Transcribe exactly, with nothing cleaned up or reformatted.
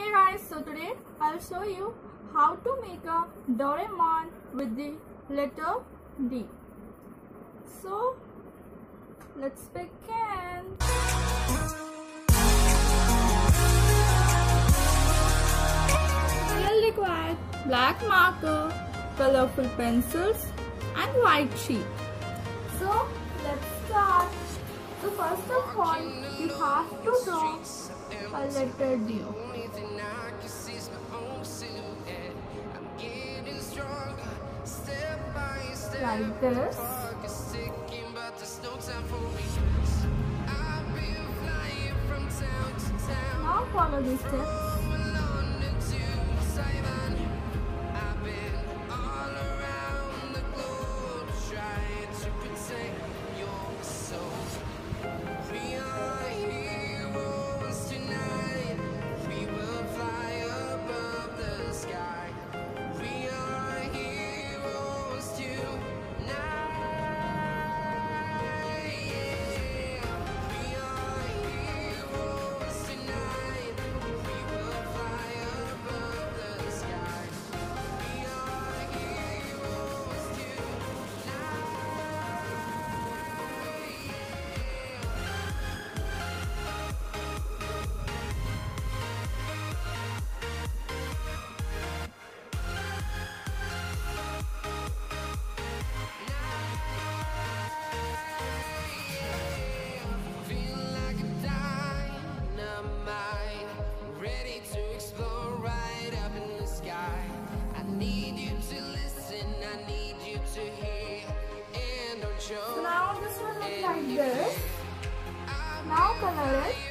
Hey guys, so today I'll show you how to make a Doraemon with the letter D. So let's begin. We'll require black marker, colorful pencils and white sheet. So let's start. So first of all, we have to draw a letter D. Like this. Now follow these steps. So now this will look like this. Now color it.